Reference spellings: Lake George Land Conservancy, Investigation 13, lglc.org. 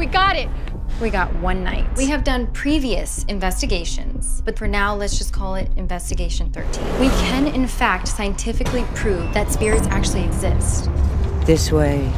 We got it. We got one night. We have done previous investigations, but for now, let's just call it Investigation 13. We can, in fact, scientifically prove that spirits actually exist. This way.